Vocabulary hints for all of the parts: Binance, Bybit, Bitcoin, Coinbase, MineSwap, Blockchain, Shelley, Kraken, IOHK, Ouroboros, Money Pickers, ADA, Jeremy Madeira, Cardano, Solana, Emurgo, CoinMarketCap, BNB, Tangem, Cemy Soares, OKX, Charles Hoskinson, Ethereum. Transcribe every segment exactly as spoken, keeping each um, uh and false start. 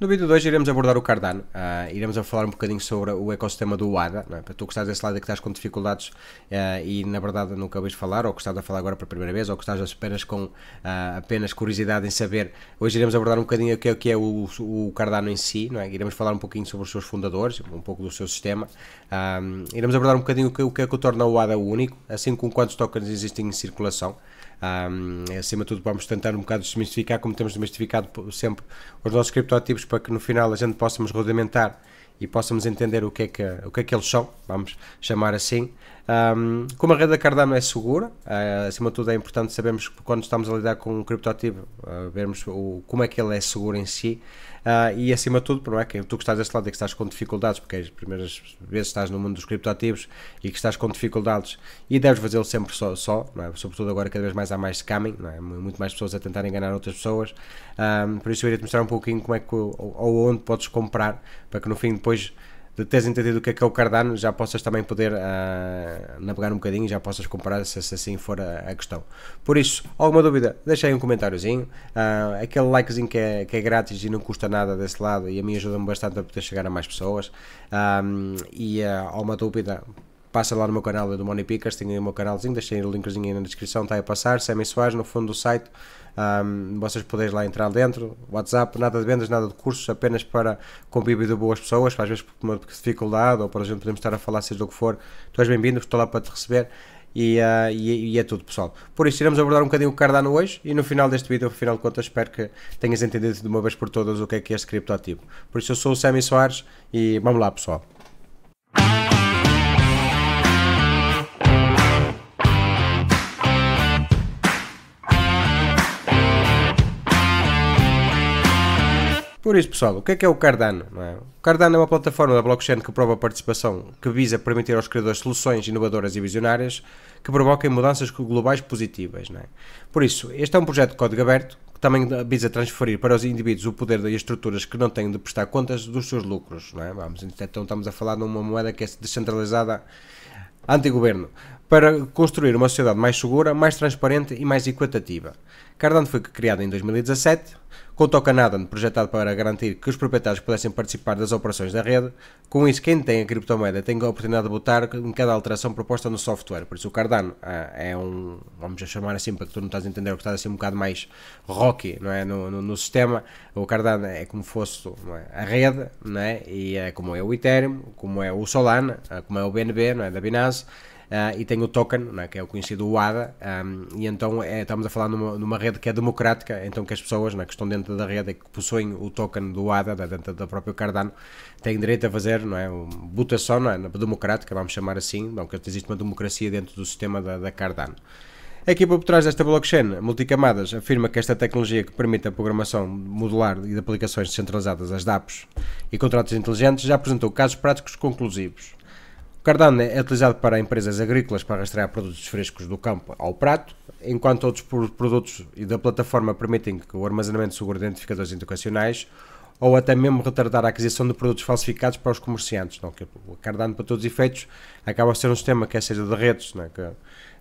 No vídeo de hoje iremos abordar o Cardano, uh, iremos a falar um bocadinho sobre o ecossistema do A D A, não é? Para tu que estás desse lado e que estás com dificuldades uh, e na verdade nunca ouviste falar, ou que estás a falar agora pela primeira vez, ou que estás apenas com uh, apenas curiosidade em saber, hoje iremos abordar um bocadinho o que é, que é o, o Cardano em si, não é? Iremos falar um pouquinho sobre os seus fundadores, um pouco do seu sistema, um, iremos abordar um bocadinho o que, o que é que o torna o A D A único, assim como quantos tokens existem em circulação. Um, acima de tudo vamos tentar um bocado desmistificar, como temos desmistificado sempre, os nossos criptoativos, para que no final a gente possamos rudimentar e possamos entender o que é que, o que, é que eles são, vamos chamar assim. Um, como a rede da Cardano é segura, uh, acima de tudo é importante sabermos quando estamos a lidar com um criptoativo, uh, vermos o, como é que ele é seguro em si, uh, e acima de tudo, não é, que tu que estás deste lado e que estás com dificuldades, porque as primeiras vezes estás no mundo dos criptoativos e que estás com dificuldades e deves fazê-lo sempre só, só não é? Sobretudo agora cada vez mais há mais scamming, não é? Muito mais pessoas a tentar enganar outras pessoas, um, por isso eu iria-te mostrar um pouquinho como é que, ou, ou onde podes comprar, para que no fim depois de teres entendido o que é que é o Cardano, já possas também poder uh, navegar um bocadinho e já possas comparar se, se assim for a, a questão. Por isso, alguma dúvida, deixa aí um comentáriozinho, uh, aquele likezinho que é, que é grátis e não custa nada desse lado, e a mim ajuda-me bastante a poder chegar a mais pessoas, um, e uh, alguma dúvida, passa lá no meu canal do Money Pickers, tenho aí o meu canalzinho, deixei o linkzinho aí na descrição, está aí a passar, Cemy Soares, no fundo do site, um, vocês podeis lá entrar dentro, WhatsApp, nada de vendas, nada de cursos, apenas para convívio de boas pessoas, às vezes por uma dificuldade, ou por exemplo, podemos estar a falar, seja o que for, tu és bem-vindo, estou lá para te receber, e, uh, e, e é tudo, pessoal. Por isso, iremos abordar um bocadinho o Cardano hoje, e no final deste vídeo, no final de contas, espero que tenhas entendido de uma vez por todas o que é que é este criptoativo. Por isso, eu sou o Cemy Soares, e vamos lá, pessoal. Por isso, pessoal, o que é que é o Cardano? Não é? O Cardano é uma plataforma da blockchain que prova a participação, que visa permitir aos criadores soluções inovadoras e visionárias que provoquem mudanças globais positivas. Não é? Por isso, este é um projeto de código aberto, que também visa transferir para os indivíduos o poder das estruturas que não têm de prestar contas dos seus lucros. Não é? Vamos, então estamos a falar de uma moeda que é descentralizada, anti-governo, para construir uma sociedade mais segura, mais transparente e mais equitativa. Cardano foi criado em dois mil e dezassete, com o token A D A projetado para garantir que os proprietários pudessem participar das operações da rede. Com isso, quem tem a criptomoeda tem a oportunidade de votar em cada alteração proposta no software. Por isso o Cardano é um, vamos chamar assim, para que tu não estás a entender, o que estás a ser um bocado mais rocky, não é? No, no, no sistema, o Cardano é como fosse, não é, a rede, não é? E é como é o Ethereum, como é o Solana, como é o B N B, não é, da Binance. Uh, e tem o token, né, que é o conhecido o A D A, um, e então é, estamos a falar numa, numa rede que é democrática, então que as pessoas, né, que estão dentro da rede e que possuem o token do A D A, da, dentro da própria Cardano, têm direito a fazer, não é, uma votação, não é, democrática, vamos chamar assim, não, que existe uma democracia dentro do sistema da, da Cardano. A equipa por trás desta blockchain multicamadas afirma que esta tecnologia, que permite a programação modular e de aplicações descentralizadas, as dapps e contratos inteligentes, já apresentou casos práticos conclusivos. O Cardano é utilizado para empresas agrícolas para rastrear produtos frescos do campo ao prato, enquanto outros produtos da plataforma permitem que o armazenamento seguro de identificadores educacionais, ou até mesmo retardar a aquisição de produtos falsificados para os comerciantes. Não, que o Cardano, para todos os efeitos, acaba a ser um sistema que seja de redes, não é, que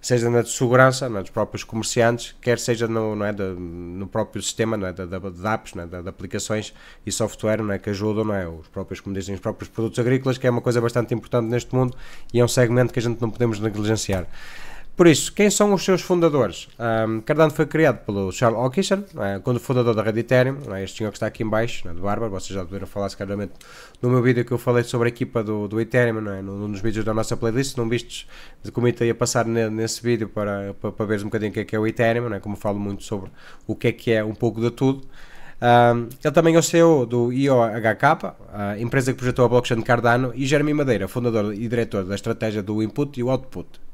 seja na de segurança, não é, dos próprios comerciantes, quer seja no, não é, de, no próprio sistema, não é, de, de, de apps, não é, de, de aplicações e software, não é, que ajudam, não é, os próprios, como dizem, os próprios produtos agrícolas, que é uma coisa bastante importante neste mundo e é um segmento que a gente não podemos negligenciar. Por isso, quem são os seus fundadores? Um, Cardano foi criado pelo Charles Hoskinson, é, quando fundador da rede Ethereum, é, este senhor que está aqui em baixo, não é, de Bárbara, vocês já deveram falar claramente no meu vídeo que eu falei sobre a equipa do, do Ethereum, não é, num dos vídeos da nossa playlist, não vistes, comenta aí a passar ne, nesse vídeo para, para, para veres um bocadinho o que é, que é o Ethereum, não é, como falo muito sobre o que é que é um pouco de tudo. Um, ele também é o C E O do I O H K, a empresa que projetou a blockchain de Cardano, e Jeremy Madeira, fundador e diretor da estratégia do Input e o Output.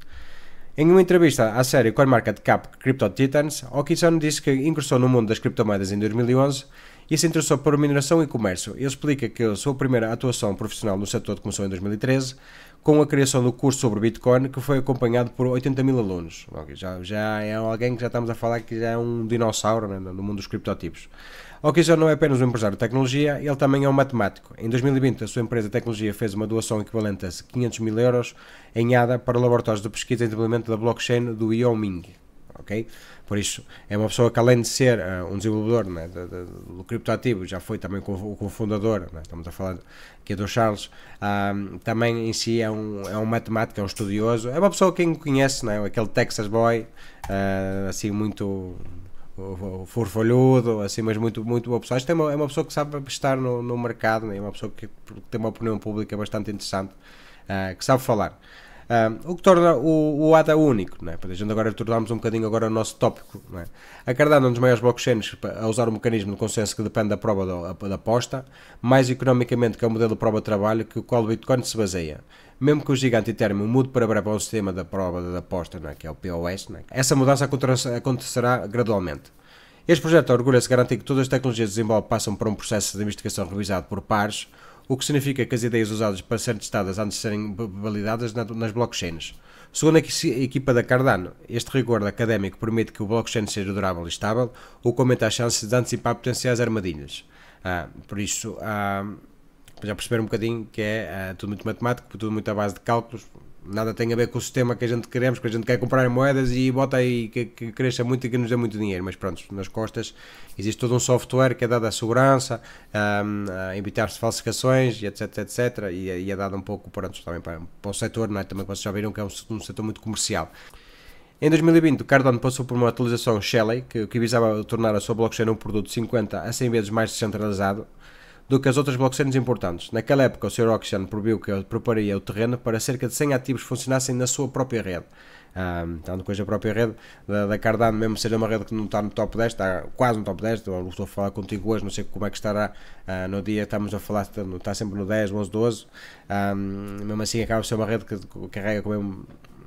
Em uma entrevista à série CoinMarketCap Crypto Titans, Hoskinson disse que ingressou no mundo das criptomoedas em dois mil e onze e se interessou por mineração e comércio. Ele explica que a sua primeira atuação profissional no setor começou em dois mil e treze, com a criação do curso sobre Bitcoin, que foi acompanhado por oitenta mil alunos. Já, já é alguém que já estamos a falar que já é um dinossauro, né, no mundo dos criptoativos. Hoskinson não é apenas um empresário de tecnologia, ele também é um matemático. Em dois mil e vinte, a sua empresa de tecnologia fez uma doação equivalente a quinhentos mil euros em A D A para laboratórios de pesquisa e desenvolvimento da blockchain do Wyoming. ok? Por isso, é uma pessoa que, além de ser uh, um desenvolvedor, né, de, de, do criptoativo, já foi também cofundador, né, estamos a falar aqui do Charles, uh, também em si é um, é um matemático, é um estudioso, é uma pessoa que quem conhece, né, aquele Texas boy, uh, assim muito forfolhudo, assim, mas muito, muito boa pessoa. Isto é uma, é uma pessoa que sabe estar no, no mercado, né, é uma pessoa que tem uma opinião pública bastante interessante, uh, que sabe falar. Um, o que torna o, o A D A único, não é? Gente, agora tornámos um bocadinho agora o nosso tópico, não é? A Cardano é um dos maiores blockchains a usar o mecanismo de consenso que depende da prova da, da aposta, mais economicamente que é o modelo de prova de trabalho que o qual o Bitcoin se baseia. Mesmo que o gigante Ethereum mude para breve ao sistema da prova da aposta, não é? Que é o P O S, não é? Essa mudança acontecerá gradualmente. Este projeto orgulha-se de garantir que todas as tecnologias de desenvolvimento passam por um processo de investigação revisado por pares, o que significa que as ideias usadas para serem testadas antes de serem validadas nas blockchains. Segundo a equipa da Cardano, este rigor académico permite que o blockchain seja durável e estável, o que aumenta as chances de antecipar potenciais armadilhas. Ah, por isso, ah, já perceber um bocadinho que é ah, tudo muito matemático, tudo muito à base de cálculos, nada tem a ver com o sistema que a gente queremos, que a gente quer comprar em moedas e bota aí que, que cresça muito e que nos dê muito dinheiro, mas pronto, nas costas existe todo um software que é dado à segurança, um, a evitar-se falsificações, etc, etc, e, e é dado um pouco, pronto, também para, para o setor, não é? Também vocês já viram que é um, um setor muito comercial. Em dois mil e vinte, o Cardano passou por uma atualização Shelley, que, que visava tornar a sua blockchain um produto cinquenta a cem vezes mais descentralizado do que as outras blockchains importantes. Naquela época, o senhor Hoskinson proibiu que ele prepararia o terreno para cerca de cem ativos funcionassem na sua própria rede. Ah, então, depois da própria rede da, da Cardano, mesmo seja uma rede que não está no top dez, está quase no top dez, eu estou a falar contigo hoje, não sei como é que estará ah, no dia, estamos a falar, está sempre no dez, onze, doze, ah, mesmo assim acaba de ser uma rede que carrega com mesmo,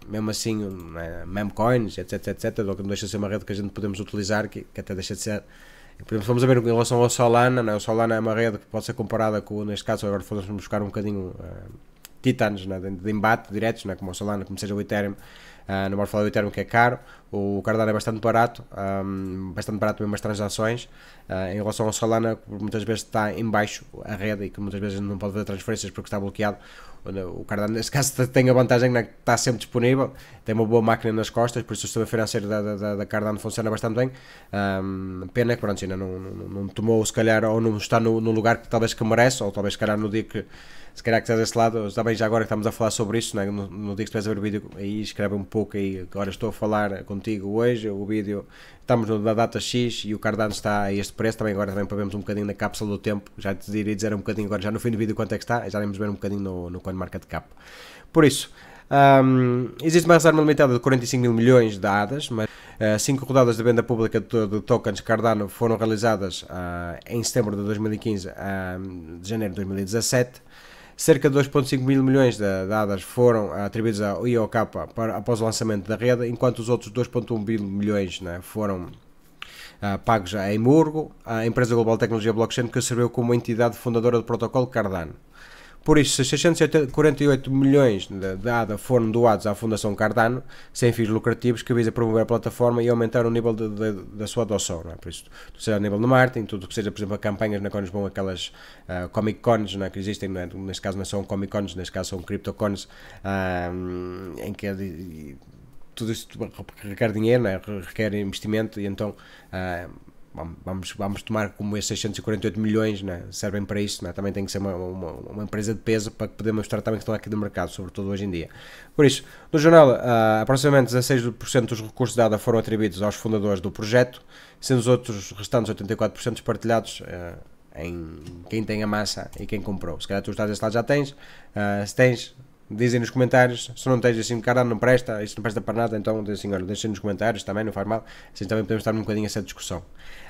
mesmo assim, né, meme coins, etc, etcétera, do que não deixa de ser uma rede que a gente podemos utilizar, que, que até deixa de ser. Por exemplo, vamos ver em relação ao Solana, né? O Solana é uma rede que pode ser comparada com, neste caso, agora fomos buscar um bocadinho uh, titãs, né? de, de embate diretos, né? Como o Solana, como seja o Ethereum, uh, não vou falar do Ethereum que é caro, o Cardano é bastante barato, um, bastante barato mesmo as transações, uh, em relação ao Solana, que muitas vezes está em baixo a rede e que muitas vezes não pode fazer transferências porque está bloqueado. O Cardano, nesse caso, tem a vantagem que está sempre disponível, tem uma boa máquina nas costas, por isso o sistema financeiro da, da, da Cardano funciona bastante bem. Um, pena que pronto, ainda não, não, não tomou, se calhar, ou não está no, no lugar que talvez que merece, ou talvez se calhar no dia que, se calhar que estás desse lado, também já agora que estamos a falar sobre isso, né? no, no dia que estiveres a ver o vídeo, aí escreve um pouco aí, agora estou a falar contigo hoje, o vídeo, estamos na data X e o Cardano está a este preço, também agora também para vermos um bocadinho na cápsula do tempo, já te diria dizer um bocadinho agora, já no fim do vídeo quanto é que está, já iremos ver um bocadinho no, no CoinMarketCap. Por isso, um, existe uma reserva limitada de quarenta e cinco mil milhões de A D As, mas uh, cinco rodadas de venda pública de, de tokens Cardano foram realizadas uh, em setembro de dois mil e quinze a uh, de janeiro de dois mil e dezassete. Cerca de dois vírgula cinco mil milhões de A D As foram atribuídos ao I O K para, após o lançamento da rede, enquanto os outros dois vírgula um bilhões, né, foram Uh, pagos a Emurgo, a empresa global de tecnologia blockchain que serviu como entidade fundadora do protocolo Cardano. Por isso, seiscentos e quarenta e oito milhões de, de A D A foram doados à Fundação Cardano, sem fins lucrativos, que visa promover a plataforma e aumentar o nível de, de, da sua adoção, não é? Por isso, seja a nível de marketing, tudo que seja, por exemplo, a campanhas na qual vão aquelas uh, Comic Cons, não é? Que existem, não é? Neste caso não são Comic Cons, neste caso são Crypto Cons, uh, em que e, tudo isto requer dinheiro, né? Requer investimento, e então uh, vamos, vamos tomar como esses seiscentos e quarenta e oito milhões, né? Servem para isso, né? Também tem que ser uma, uma, uma empresa de peso para que podemos mostrar também que estão aqui do mercado, sobretudo hoje em dia. Por isso, no jornal, uh, aproximadamente dezasseis por cento dos recursos da A D A foram atribuídos aos fundadores do projeto, sendo os outros restantes oitenta e quatro por cento partilhados uh, em quem tem a massa e quem comprou. Se calhar tu estás desse lado já tens, uh, se tens, dizem nos comentários, se não tens assim, Cardano não presta, isto não presta para nada, então assim, olha, deixem nos comentários também, não faz mal, assim também podemos estar um bocadinho a essa discussão.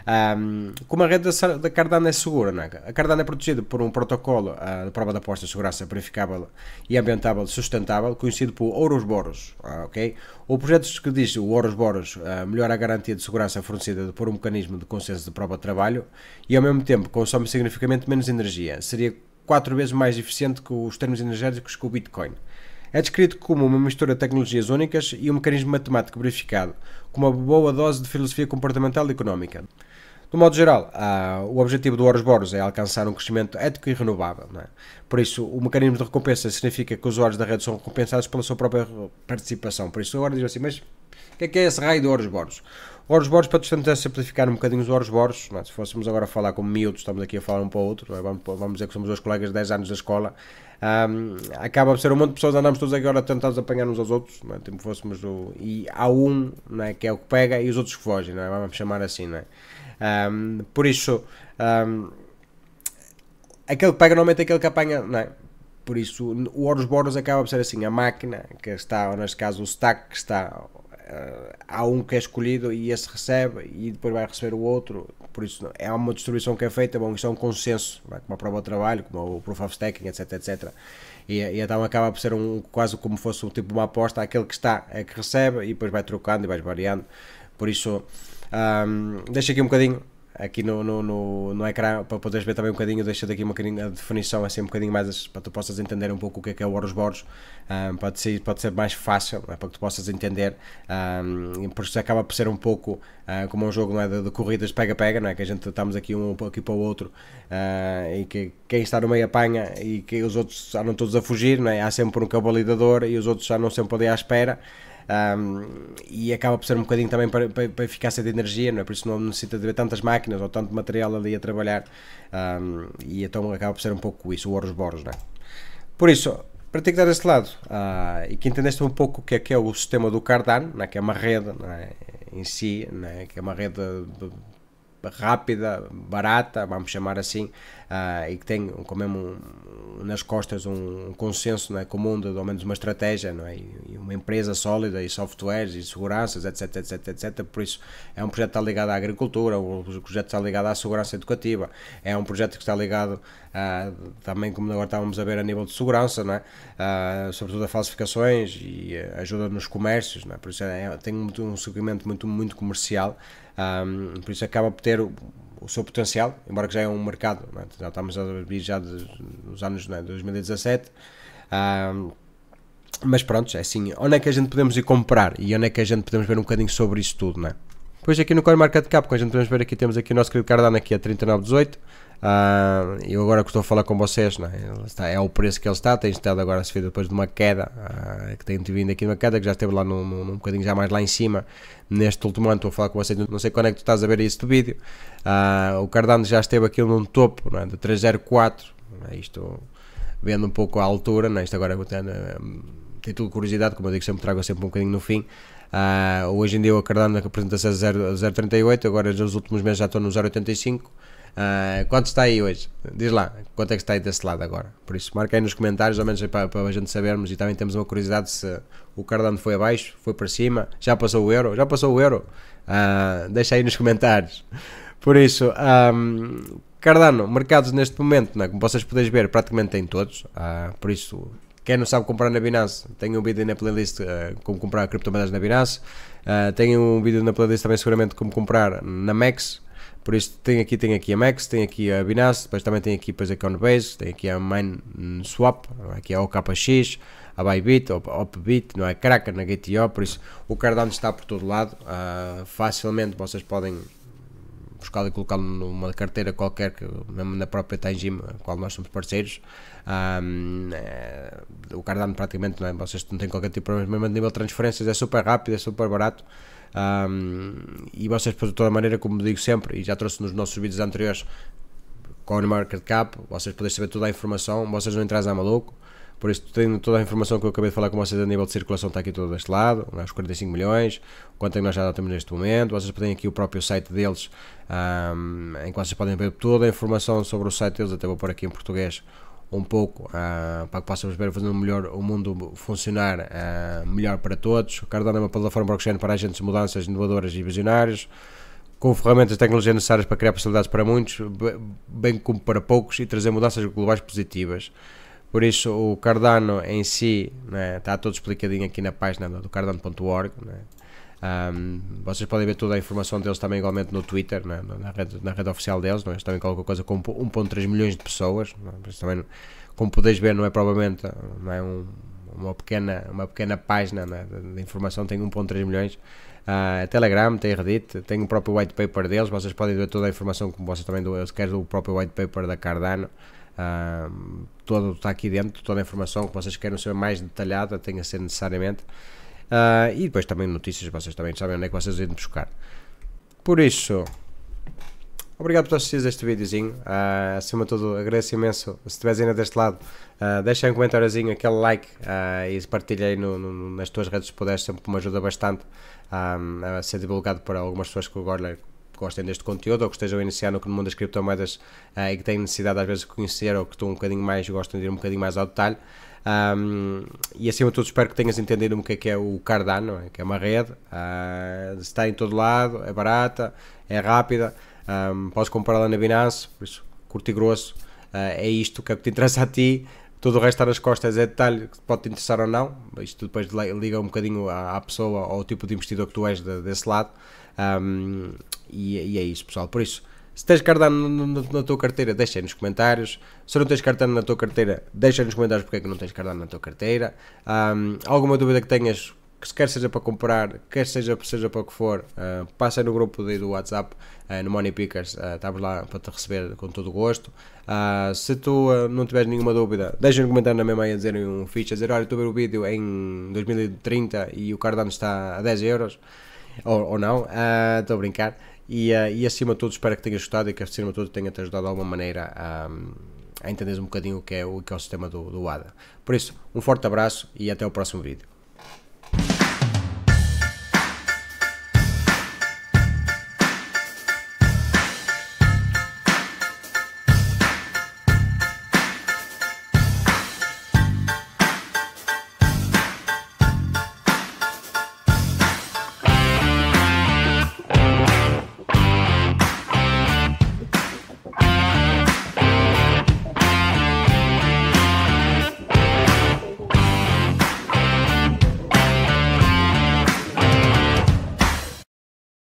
Um, como a rede da Cardano é segura, não é? A Cardano é protegida por um protocolo uh, de prova de aposta de segurança verificável e ambientável sustentável, conhecido por Ouroboros, uh, ok? O projeto que diz o Ouroboros uh, melhora a garantia de segurança fornecida por um mecanismo de consenso de prova de trabalho e ao mesmo tempo consome significativamente menos energia, seria quatro vezes mais eficiente que os termos energéticos que o Bitcoin. É descrito como uma mistura de tecnologias únicas e um mecanismo matemático verificado, com uma boa dose de filosofia comportamental e económica. De modo geral, uh, o objetivo do Ouroboros é alcançar um crescimento ético e renovável, não é? Por isso, o mecanismo de recompensa significa que os usuários da rede são recompensados pela sua própria participação. Por isso, agora diz assim, mas O que é que é esse raio do Ouroboros? Ouroboros, para tentar simplificar um bocadinho os Ouroboros, se fôssemos agora falar como miúdos, estamos aqui a falar um para o outro, é? vamos, vamos dizer que somos dois colegas de dez anos da escola, um, acaba por ser um monte de pessoas, andamos todos agora a tentar apanhar uns aos outros, não é? Tipo, fôssemos o, e há um não é? que é o que pega e os outros que fogem, não é? Vamos chamar assim, não é? Um, por isso, um, aquele que pega normalmente é aquele que apanha, não é? Por isso, o Ouroboros acaba por ser assim, a máquina, que está, ou neste caso o stack, que está... Uh, há um que é escolhido e esse recebe e depois vai receber o outro, por isso é uma distribuição que é feita, bom, isso é um consenso, vai, como a prova de trabalho, como o Proof of Staking, etc, etc, e, e então acaba por ser um, quase como fosse um, tipo uma aposta, aquele que está é que recebe e depois vai trocando e vai variando, por isso um, deixa aqui um bocadinho aqui no, no, no, no ecrã, para poderes ver também um bocadinho, deixa daqui uma a definição assim um bocadinho mais, para que tu possas entender um pouco o que é que é o Ouroboros, um, pode, ser, pode ser mais fácil, é, para que tu possas entender, um, por isso acaba por ser um pouco uh, como um jogo, não é, de, de corridas pega-pega, não é, que a gente estamos aqui um aqui para o outro, uh, e que quem está no meio apanha e que os outros andam todos a fugir, não é, há sempre um cabalidador e os outros andam sempre ali à espera. Um, e acaba por ser um bocadinho também para, para, para eficácia de energia, não é? Por isso não necessita de ver tantas máquinas ou tanto material ali a trabalhar, um, e então acaba por ser um pouco isso, o Ouroboros, não é? Por isso, para te dar este lado, uh, e que entendeste um pouco o que é que é o sistema do Cardano, não é? Que é uma rede, não é? Em si, não é? Que é uma rede rápida, barata, vamos chamar assim, uh, e que tem como mesmo um, nas costas um, um consenso, não é, comum, de, de ao menos uma estratégia, não é, e, e uma empresa sólida e softwares e seguranças, etc, etc, etc, por isso é um projeto que está ligado à agricultura, um projeto que está ligado à segurança educativa, é um projeto que está ligado uh, também, como agora estávamos a ver, a nível de segurança, não é, uh, sobretudo a falsificações e ajuda nos comércios, não é, por isso é, tem muito, um segmento muito, muito comercial. Um, por isso acaba por ter o, o seu potencial, embora que já é um mercado, não é? Já estamos a vir já dos anos, não é? dois mil e dezassete, um, mas pronto, é assim, onde é que a gente podemos ir comprar e onde é que a gente podemos ver um bocadinho sobre isso tudo, não é? Pois aqui no CoinMarketCap, que a gente podemos ver aqui, temos aqui o nosso querido Cardano aqui a trinta e nove dezoito, uh, eu agora que estou a falar com vocês, não é? Ele está, é o preço que ele está, tem estado agora a se ver depois de uma queda, uh, que tem vindo aqui de uma queda, que já esteve lá num, num, num bocadinho já mais lá em cima, neste último ano estou a falar com vocês, não sei quando é que tu estás a ver isso do vídeo, uh, o Cardano já esteve aqui num topo, não é? De três zero quatro, não é? Isto vendo um pouco a altura, não é? Isto agora eu tenho, título de curiosidade, como eu digo sempre, trago sempre um bocadinho no fim. Uh, hoje em dia o Cardano apresenta-se a zero vírgula trinta e oito, agora nos últimos meses já estou no zero vírgula oitenta e cinco. Uh, quanto está aí hoje? Diz lá, quanto é que está aí desse lado agora? Por isso, marca aí nos comentários, ao menos para, para a gente sabermos, e também temos uma curiosidade se o Cardano foi abaixo, foi para cima, já passou o euro, já passou o euro? Uh, deixa aí nos comentários. Por isso, um, Cardano, mercados neste momento, né, como vocês podeis ver, praticamente tem todos, uh, por isso... Quem não sabe comprar na Binance, tenho um vídeo na playlist uh, como comprar criptomoedas na Binance, uh, tenho um vídeo na playlist também seguramente como comprar na Max, por isso tem aqui, tem aqui a Max, tem aqui a Binance, depois também tem aqui depois a Coinbase, tem aqui a MineSwap, aqui a O K X, a Bybit, a Opbit, não é? Kraken, na G T O, por isso o Cardano está por todo lado, uh, facilmente vocês podem... buscá-lo e colocá-lo numa carteira qualquer, que, mesmo na própria Tangem, com a qual nós somos parceiros, um, é, o Cardano praticamente, não é? Vocês não têm qualquer tipo de problema, mesmo a nível de transferências é super rápido, é super barato, um, e vocês de toda maneira, como digo sempre, e já trouxe nos nossos vídeos anteriores, CoinMarketCap, vocês podem saber toda a informação, vocês não entram a maluco. Por isso, tendo toda a informação que eu acabei de falar com vocês a nível de circulação, está aqui todo deste lado, os quarenta e cinco milhões, quanto é que nós já temos neste momento, vocês têm aqui o próprio site deles, um, em que vocês podem ver toda a informação sobre o site deles, até vou pôr aqui em português um pouco, uh, para que possamos ver, fazer melhor o mundo funcionar uh, melhor para todos. O Cardano é uma plataforma blockchain para agentes de mudanças inovadoras e visionários, com ferramentas e tecnologia necessárias para criar possibilidades para muitos, bem como para poucos, e trazer mudanças globais positivas. Por isso o Cardano em si, né, está todo explicadinho aqui na página do cardano ponto org, né? Um, vocês podem ver toda a informação deles também igualmente no Twitter, né, na, rede, na rede oficial deles, né? Eles também colocam coisa com um ponto três milhões de pessoas, né? Também, como podeis ver, não é provavelmente não é um, uma, pequena, uma pequena página, né, de informação, tem um ponto três milhões. Uh, Telegram, tem Reddit, tem o próprio white paper deles, vocês podem ver toda a informação, como vocês também querem do próprio white paper da Cardano. Uh, todo está aqui dentro, toda a informação que vocês querem saber mais detalhada, tem a ser necessariamente, uh, e depois também notícias, vocês também sabem onde é que vocês irem buscar. Por isso, obrigado por todos assistirem este videozinho, uh, acima de tudo agradeço imenso. Se estiveres ainda deste lado, uh, deixa um comentáriozinho, aquele like, uh, e partilha aí no, no, nas tuas redes se puderes, sempre me ajuda bastante um, a ser divulgado para algumas pessoas que agora gostem deste conteúdo ou que estejam a iniciar no mundo das criptomoedas uh, e que têm necessidade às vezes de conhecer ou que estão um bocadinho mais, gostam de ir um bocadinho mais ao detalhe. Um, e acima de tudo espero que tenhas entendido o que é, que é o Cardano, que é uma rede, uh, está em todo lado, é barata, é rápida. Um, posso comprar lá na Binance, por isso, curto e grosso, uh, é isto que é o que te interessa a ti, tudo o resto está nas costas, é detalhe que pode te interessar ou não, isto depois liga um bocadinho à, à pessoa, ao tipo de investidor que tu és de, desse lado, um, e, e é isso pessoal, por isso, se tens Cardano na, na, na tua carteira, deixa aí nos comentários, se não tens Cardano na tua carteira, deixa aí nos comentários porque é que não tens Cardano na tua carteira, um, alguma dúvida que tenhas, que quer seja para comprar, quer seja, seja para o que for, uh, passa no grupo de, do WhatsApp, uh, no Money Pickers, uh, estamos lá para te receber com todo o gosto. Uh, se tu uh, não tiveres nenhuma dúvida, deixa um comentário na mesma aí a dizer um ficha, a dizer, olha, estou a ver o vídeo em dois mil e trinta e o Cardano está a dez euros, ou, ou não, uh, estou a brincar, e, uh, e acima de tudo espero que tenhas gostado e que acima de tudo tenha-te ajudado de alguma maneira a... Um, a entenderes um bocadinho o que é o, que é o sistema do, do A D A. Por isso, um forte abraço e até o próximo vídeo.